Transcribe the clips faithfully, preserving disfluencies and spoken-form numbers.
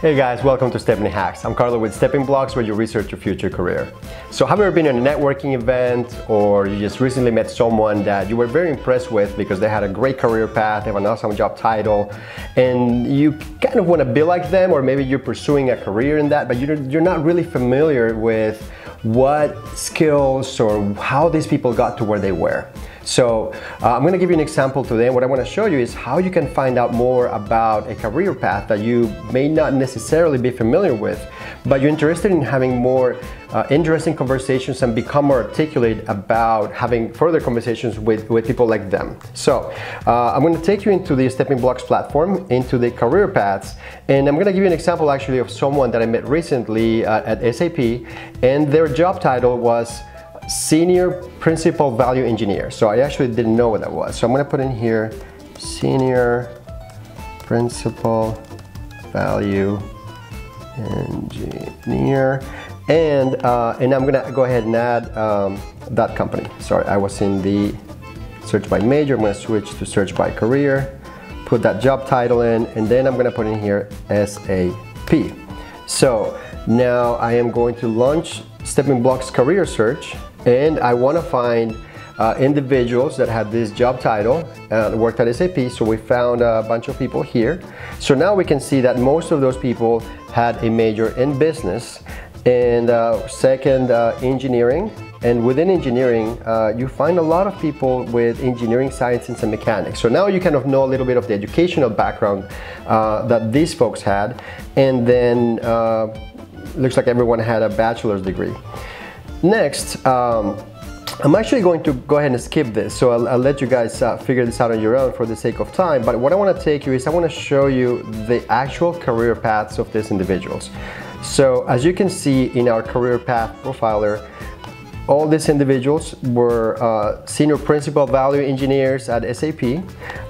Hey guys, welcome to Stepping Hacks. I'm Carlo with Stepping Blocks, where you research your future career. So have you ever been in a networking event, or you just recently met someone that you were very impressed with because they had a great career path, they have an awesome job title, and you kind of want to be like them, or maybe you're pursuing a career in that, but you're, you're not really familiar with what skills or how these people got to where they were. So uh, I'm going to give you an example today, and what I want to show you is how you can find out more about a career path that you may not necessarily be familiar with, but you're interested in having more uh, interesting conversations and become more articulate about having further conversations with, with people like them. So uh, I'm going to take you into the Stepping Blocks platform, into the career paths, and I'm going to give you an example actually of someone that I met recently uh, at S A P, and their job title was Senior Principal Value Engineer. So I actually didn't know what that was. So I'm gonna put in here, Senior Principal Value Engineer. And, uh, and I'm gonna go ahead and add um, that company. Sorry, I was in the search by major. I'm gonna switch to search by career, put that job title in, and then I'm gonna put in here S A P. So now I am going to launch Stepping Blocks career search, and I want to find uh, individuals that had this job title and uh, worked at S A P. So we found a bunch of people here. So now we can see that most of those people had a major in business, and uh, second uh, engineering. And within engineering, uh, you find a lot of people with engineering sciences and mechanics. So now you kind of know a little bit of the educational background uh, that these folks had, and then uh, looks like everyone had a bachelor's degree. Next, um, I'm actually going to go ahead and skip this, so I'll, I'll let you guys uh, figure this out on your own for the sake of time. But what I want to take you is I want to show you the actual career paths of these individuals. So as you can see in our career path profiler, all these individuals were uh, senior principal value engineers at S A P.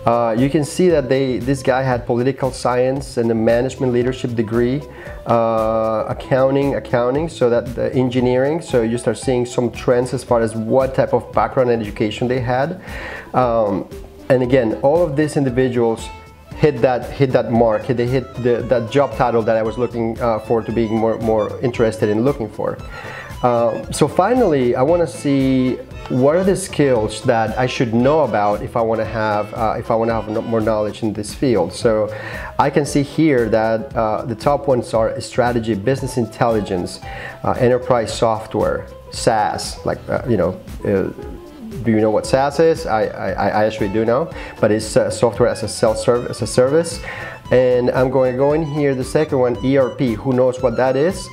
Uh, you can see that they, this guy had political science and a management leadership degree, uh, accounting, accounting, so that the engineering. So you start seeing some trends as far as what type of background and education they had. Um, and again, all of these individuals hit that hit that mark. They hit the, that job title that I was looking uh, for, to being more more interested in looking for. Uh, so finally, I want to see what are the skills that I should know about if I want to have uh, if I want to have more knowledge in this field. So I can see here that uh, the top ones are strategy, business intelligence, uh, enterprise software, SaaS. Like uh, you know, uh, do you know what SaaS is? I I, I actually do know, but it's uh, software as a self-service as a service. And I'm going to go in here. The second one, E R P. Who knows what that is?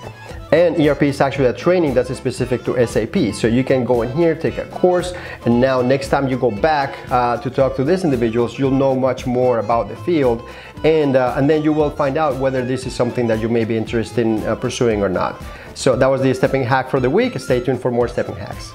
And E R P is actually a training that's specific to S A P. So you can go in here, take a course, and now next time you go back uh, to talk to these individuals, you'll know much more about the field, and, uh, and then you will find out whether this is something that you may be interested in uh, pursuing or not. So that was the Stepping Hack for the week. Stay tuned for more Stepping Hacks.